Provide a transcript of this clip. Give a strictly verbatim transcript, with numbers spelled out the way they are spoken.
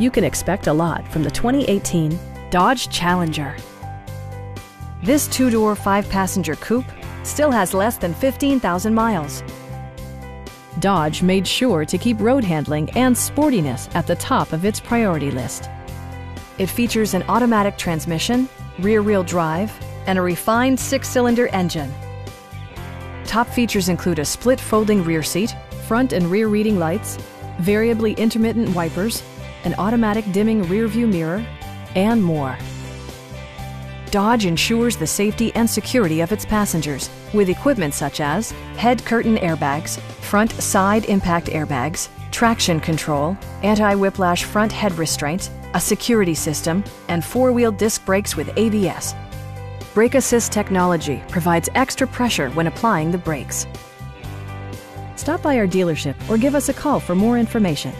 You can expect a lot from the twenty eighteen Dodge Challenger. This two-door, five-passenger coupe still has less than fifteen thousand miles. Dodge made sure to keep road handling and sportiness at the top of its priority list. It features an automatic transmission, rear-wheel drive, and a refined six-cylinder engine. Top features include a split folding rear seat, front and rear reading lights, variably intermittent wipers, an automatic dimming rearview mirror, and more. Dodge ensures the safety and security of its passengers with equipment such as head curtain airbags, front side impact airbags, traction control, anti-whiplash front head restraints, a security system, and four-wheel disc brakes with A B S. Brake Assist technology provides extra pressure when applying the brakes. Stop by our dealership or give us a call for more information.